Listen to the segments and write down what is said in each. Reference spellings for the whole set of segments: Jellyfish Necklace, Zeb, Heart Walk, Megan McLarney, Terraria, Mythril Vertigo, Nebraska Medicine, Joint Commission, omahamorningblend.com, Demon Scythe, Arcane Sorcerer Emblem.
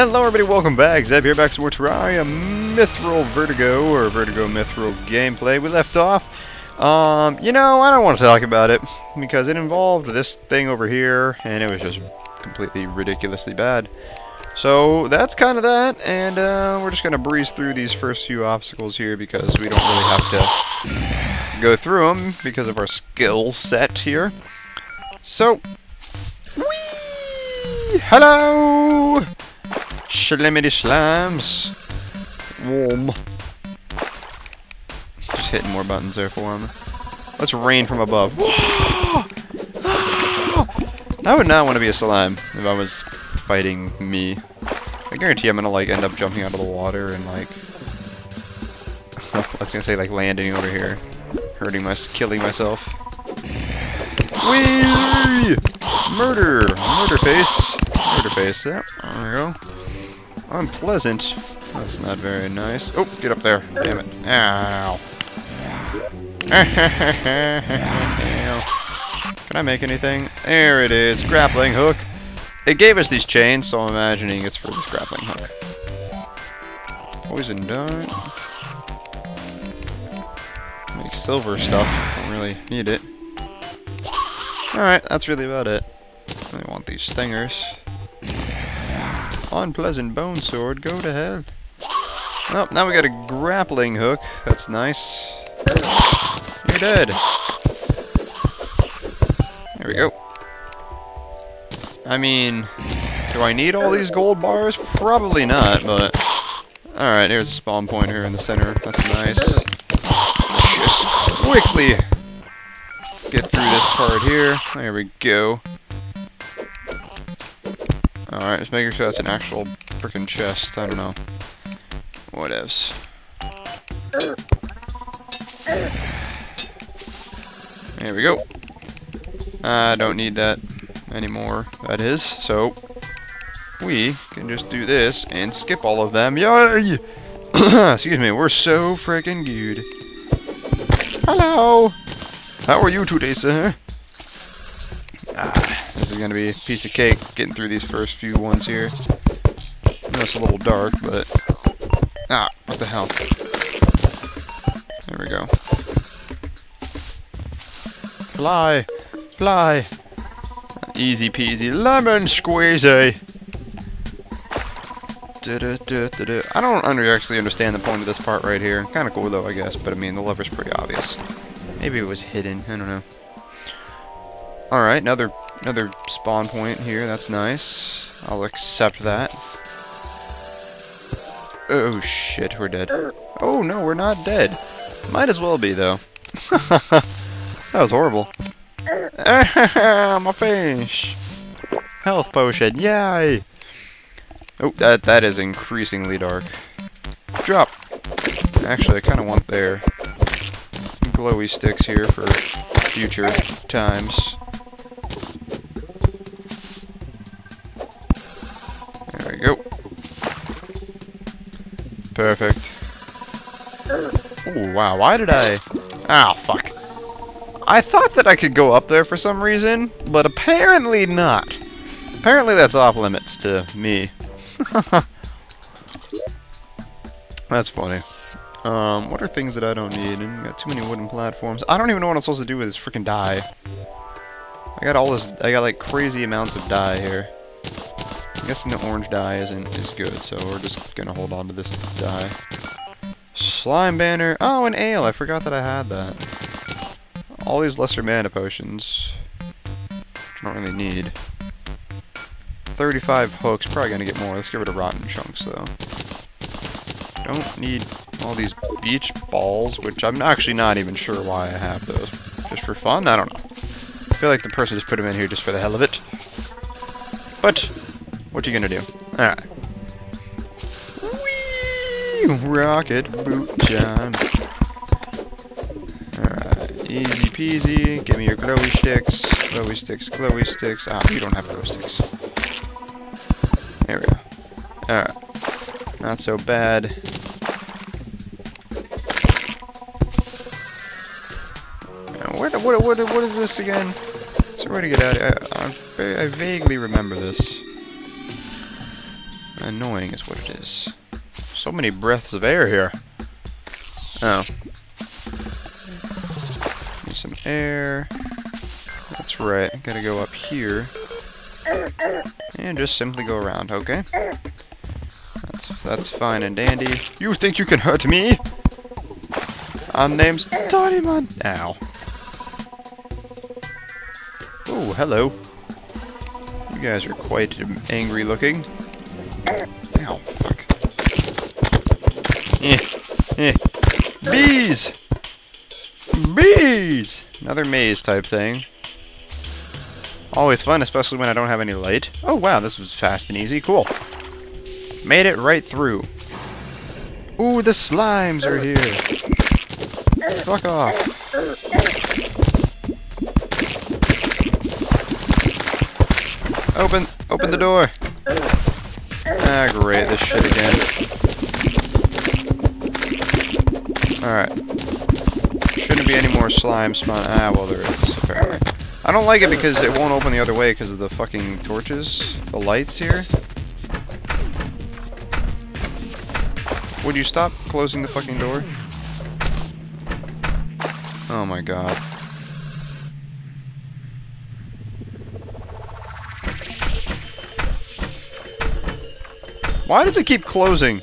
Hello everybody, welcome back. Zeb here, back to more Terraria Mythril Vertigo, or Vertigo Mythril gameplay. We left off. You know, I don't want to talk about it, because it involved this thing over here, and it was just completely ridiculously bad. So, that's kind of that, and we're just going to breeze through these first few obstacles here, because we don't really have to go through them, because of our skill set here. So, whee! Hello! Shlimity slams. Warm. Just hitting more buttons there for him. Let's rain from above. I would not want to be a slime if I was fighting me. I guarantee I'm gonna like end up jumping out of the water and like I was gonna say like landing over here, hurting killing myself. Whee! Murder, murder face, murder face. Yep, yeah, there we go. Unpleasant. That's not very nice. Oh, get up there. Damn it. Ow. Can I make anything? There it is. Grappling hook. It gave us these chains, so I'm imagining it's for this grappling hook. Poison dart. Make silver stuff. Don't really need it. Alright, that's really about it. I really want these stingers. Unpleasant bone sword, go to hell. Well, now we got a grappling hook. That's nice. You're dead. There we go. I mean, do I need all these gold bars? Probably not, but... Alright, here's a spawn point here in the center. That's nice. Just quickly get through this part here. There we go. Alright, just making sure that's an actual frickin' chest. I don't know. Whatevs. There we go. I don't need that anymore, that is. So, we can just do this and skip all of them. Yay! Excuse me, we're so frickin' good. Hello! How are you today, sir? This is going to be a piece of cake, getting through these first few ones here. I know it's a little dark, but... Ah, what the hell. There we go. Fly! Fly! Easy peasy lemon squeezy! I don't actually understand the point of this part right here. Kind of cool though, I guess, but I mean, the lever's pretty obvious. Maybe it was hidden, I don't know. Alright, another spawn point here, that's nice. I'll accept that. Oh shit, we're dead. Oh no, we're not dead. Might as well be though. That was horrible. My fish! Health potion, yay! Oh, that is increasingly dark. Drop! Actually, I kind of want their glowy sticks here for future times. Go. Perfect. Oh wow, why did I... Ah, fuck. I thought that I could go up there for some reason, but apparently not. Apparently that's off limits to me. That's funny. What are things that I don't need? I've got too many wooden platforms. I don't even know what I'm supposed to do with this freaking dye. I got like crazy amounts of dye here. I'm guessing the orange dye isn't as good, so we're just gonna hold on to this dye. Slime banner. Oh, an ale. I forgot that I had that. All these lesser mana potions, which I don't really need. 35 hooks. Probably gonna get more. Let's get rid of rotten chunks, though. Don't need all these beach balls, which I'm actually not even sure why I have those. Just for fun? I don't know. I feel like the person just put them in here just for the hell of it. But... what you gonna do? Alright. Whee! Rocket boot time. Alright. Easy peasy. Give me your glowy sticks. Glowy sticks, glowy sticks. Ah, you don't have glowy sticks. There we go. Alright. Not so bad. What is this again? So we're gonna get out of here. I vaguely remember this. Annoying is what it is. So many breaths of air here. Oh. Need some air. That's right. I gotta go up here. And just simply go around, okay? That's fine and dandy. You think you can hurt me? Our name's Dynamon now. Oh, hello. You guys are quite angry looking. Ow, fuck. Bees! Bees! Another maze type thing. Always fun, especially when I don't have any light. Oh wow, this was fast and easy. Cool. Made it right through. Ooh, the slimes are here. Fuck off. Open the door. Ah, great, this shit again. Alright. Shouldn't be any more slime spawn. Ah, well, there is, apparently. I don't like it because it won't open the other way because of the fucking torches, the lights here. Would you stop closing the fucking door? Oh my god. Why does it keep closing?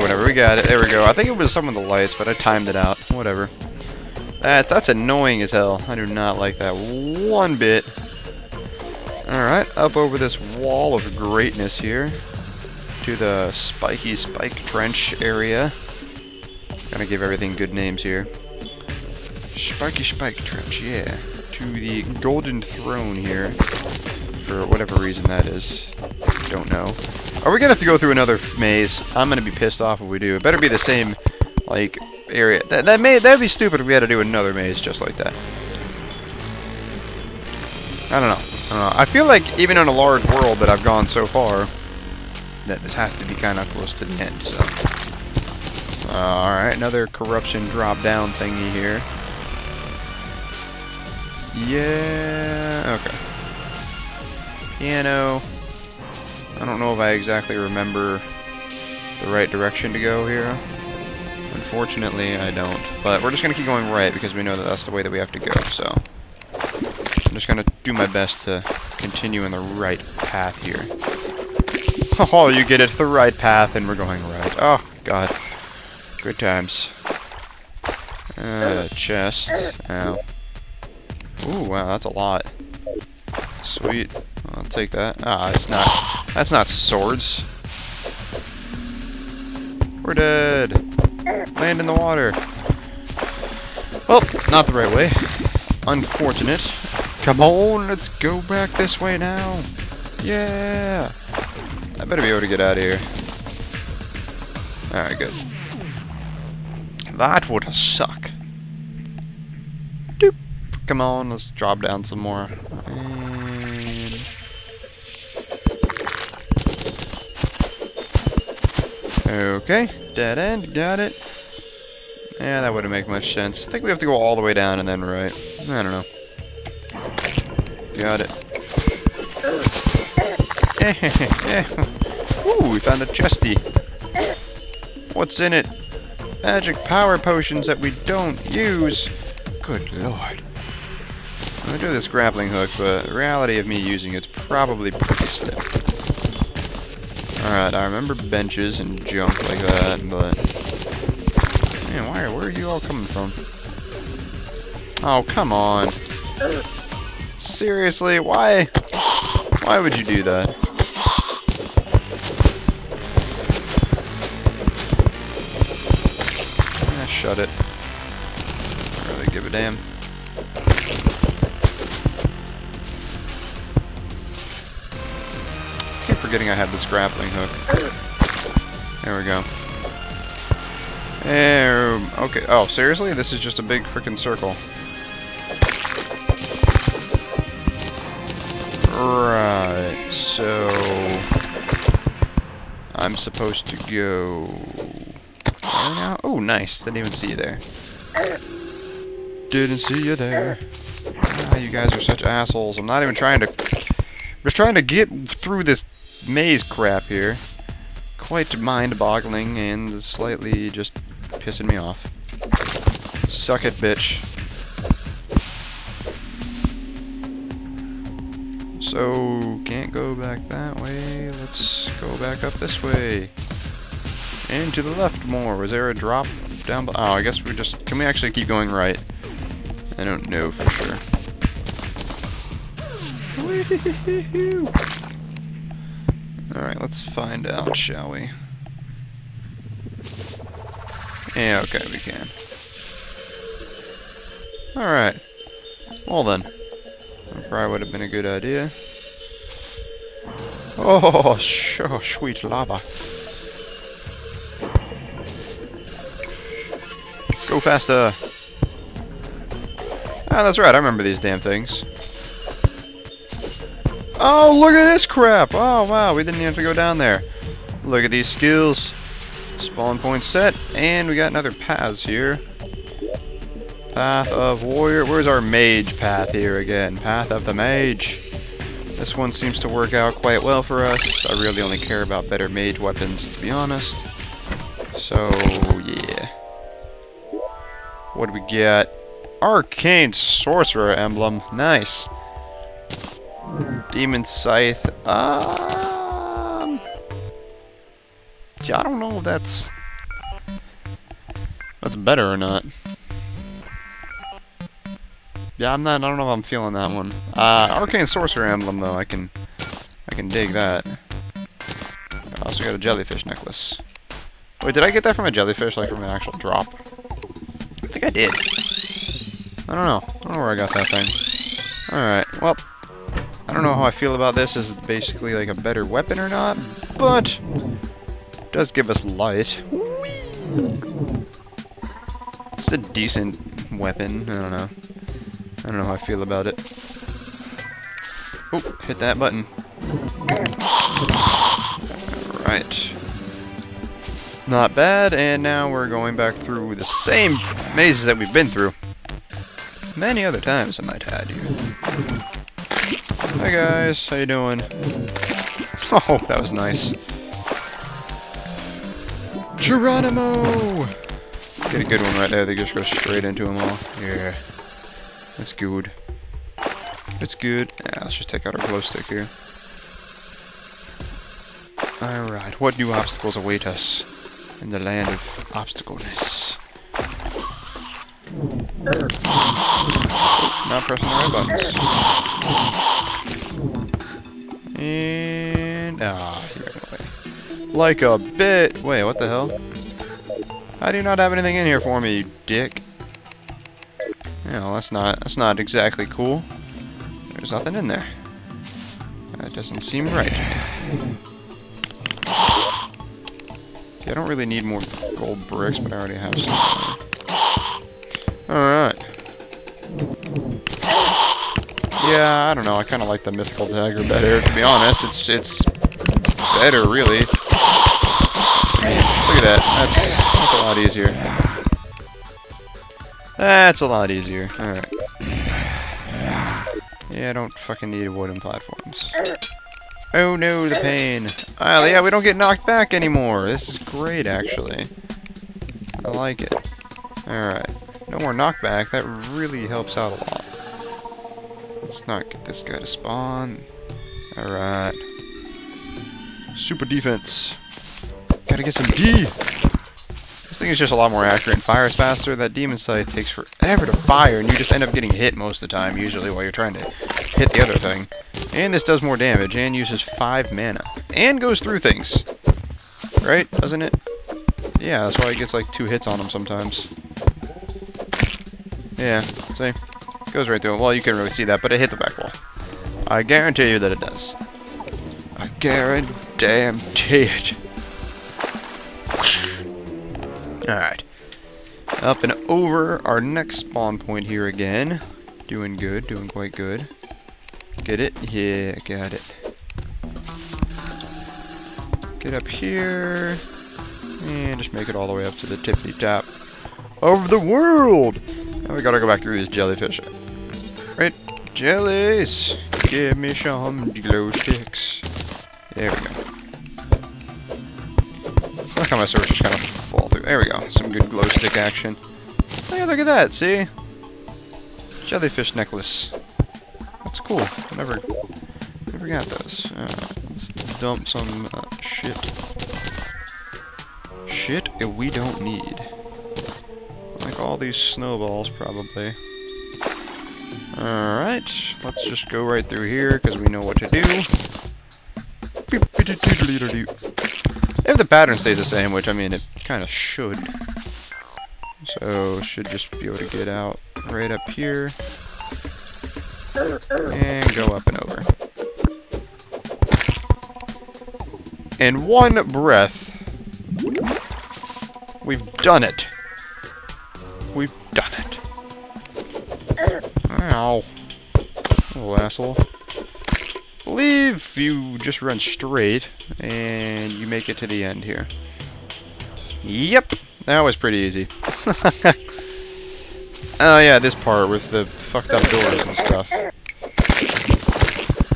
Whatever, we got it. There we go. I think it was some of the lights, but I timed it out. Whatever. That's annoying as hell. I do not like that one bit. Alright, up over this wall of greatness here. To the spiky spike trench area. Gotta give everything good names here. Spiky spike trench, yeah. To the golden throne here. For whatever reason that is. Don't know. Are we gonna have to go through another maze? I'm gonna be pissed off if we do. It better be the same, like... area. That'd be stupid if we had to do another maze just like that. I don't know. I feel like even in a large world that I've gone so far, that this has to be kind of close to the end. So, alright, another corruption drop down thingy here. Yeah. Okay. Piano. I don't know if I exactly remember the right direction to go here. Unfortunately, I don't. But we're just going to keep going right because we know that that's the way that we have to go, so... I'm just going to do my best to continue in the right path here. Oh, you get it. The right path, and we're going right. Oh, God. Good times. Chest. Ow. Ooh, wow, that's a lot. Sweet. I'll take that. Ah, it's not... That's not swords. We're dead. Land in the water. Well, not the right way. Unfortunate. Come on, let's go back this way now. Yeah. I better be able to get out of here. Alright, good. That would suck. Doop. Come on, let's drop down some more. And... okay. Dead end, got it. Yeah, that wouldn't make much sense. I think we have to go all the way down and then right. I don't know. Got it. Ooh, we found a chesty. What's in it? Magic power potions that we don't use. Good lord. I'm gonna do this grappling hook, but the reality of me using it's probably pretty slim. Alright, I remember benches and junk like that, but... man, where are you all coming from? Oh, come on. Seriously, why? Why would you do that? Ah, shut it. I don't really give a damn. Forgetting I have this grappling hook. There we go. Okay. Oh, seriously? This is just a big freaking circle. Right. So... I'm supposed to go... there now? Oh, nice. Didn't even see you there. Didn't see you there. Ah, you guys are such assholes. I'm not even trying to... I'm just trying to get through this maze crap here. Quite mind-boggling and slightly just pissing me off. Suck it, bitch. So, can't go back that way. Let's go back up this way. And to the left more. Was there a drop down below? Oh, I guess we just... Can we actually keep going right? I don't know for sure. Alright, let's find out, shall we? Yeah, okay, we can. Alright. Well then. That probably would have been a good idea. Oh, sure, sweet lava. Go faster! Ah, that's right, I remember these damn things. Oh, look at this crap! Oh, wow, we didn't even have to go down there. Look at these skills. Spawn point set, and we got another paths here. Path of Warrior. Where's our Mage path here again? Path of the Mage. This one seems to work out quite well for us. I really only care about better Mage weapons, to be honest. So, yeah. What do we get? Arcane Sorcerer Emblem. Nice. Demon Scythe. Yeah, I don't know if that's better or not. Yeah, I'm not. I don't know if I'm feeling that one. Arcane Sorcerer Emblem though, I can dig that. I also got a Jellyfish Necklace. Wait, did I get that from a jellyfish, like from an actual drop? I think I did. I don't know. I don't know where I got that thing. All right. Well. I don't know how I feel about this as basically like a better weapon or not, but it does give us light. It's a decent weapon, I don't know. I don't know how I feel about it. Oh, hit that button. Alright. Not bad, and now we're going back through the same mazes that we've been through. Many other times, I might add here. Hi guys, how you doing? Oh, that was nice. Geronimo! Get a good one right there, they just go straight into them all. Yeah. That's good. That's good. Yeah, let's just take out our glow stick here. Alright, what new obstacles await us in the land of obstacleness? Not pressing the right buttons. And he ran away. Like a bit. Wait, what the hell? How do you not have anything in here for me, you dick? Yeah, well, that's not exactly cool. There's nothing in there. That doesn't seem right. Yeah, I don't really need more gold bricks, but I already have some. Alright. Yeah, I don't know. I kind of like the mythical dagger better, to be honest. It's better, really. Look at that. That's a lot easier. That's a lot easier. All right. Yeah, I don't fucking need wooden platforms. Oh no, the pain. Ah, yeah, we don't get knocked back anymore. This is great, actually. I like it. All right. No more knockback. That really helps out a lot. Let's not get this guy to spawn. Alright. Super defense. Gotta get some D! This thing is just a lot more accurate and fires faster. That Demon Scythe takes forever to fire, and you just end up getting hit most of the time, usually, while you're trying to hit the other thing. And this does more damage, and uses 5 mana. And goes through things. Right? Doesn't it? Yeah, that's why it gets like 2 hits on them sometimes. Yeah, see? Goes right through it. Well, you can't really see that, but it hit the back wall. I guarantee you that it does. I guarantee it. Alright. Up and over our next spawn point here again. Doing good. Doing quite good. Get it? Yeah, got it. Get up here. And just make it all the way up to the tippity top of the world! Now we gotta go back through these jellyfish. Right? Jellies! Give me some glow sticks. There we go. Look how my swords just kind of fall through. There we go. Some good glow stick action. Hey, look at that, see? Jellyfish necklace. That's cool. I never got those. Let's dump some shit. Shit we don't need. Like all these snowballs, probably. Alright, let's just go right through here, because we know what to do. If the pattern stays the same, which, I mean, it kind of should. So, should just be able to get out right up here. And go up and over. In one breath, we've done it. We've done it. Ow. Little asshole. I believe you just run straight, and you make it to the end here. Yep. That was pretty easy. Oh yeah, this part with the fucked up doors and stuff.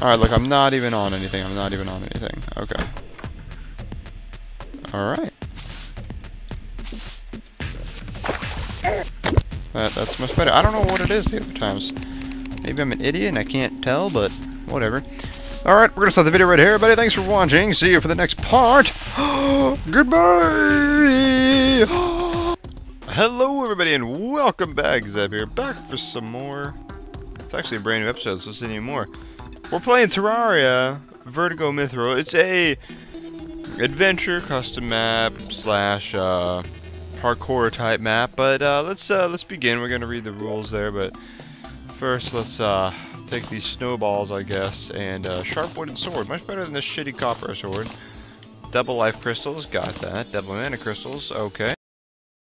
Alright, look, I'm not even on anything. I'm not even on anything. Okay. Alright. That's much better. I don't know what it is the other times. Maybe I'm an idiot and I can't tell, but whatever. Alright, we're gonna stop the video right here, everybody. Thanks for watching. See you for the next part. Goodbye! Hello everybody and welcome back, Zeb here, back for some more. It's actually a brand new episode, so let's see any more. We're playing Terraria, Vertigo Mythril. It's a adventure custom map slash parkour type map, but let's begin. We're gonna read the rules there, but first let's take these snowballs, I guess, and sharp wooden sword. Much better than this shitty copper sword. Double life crystals, got that. Double mana crystals, okay.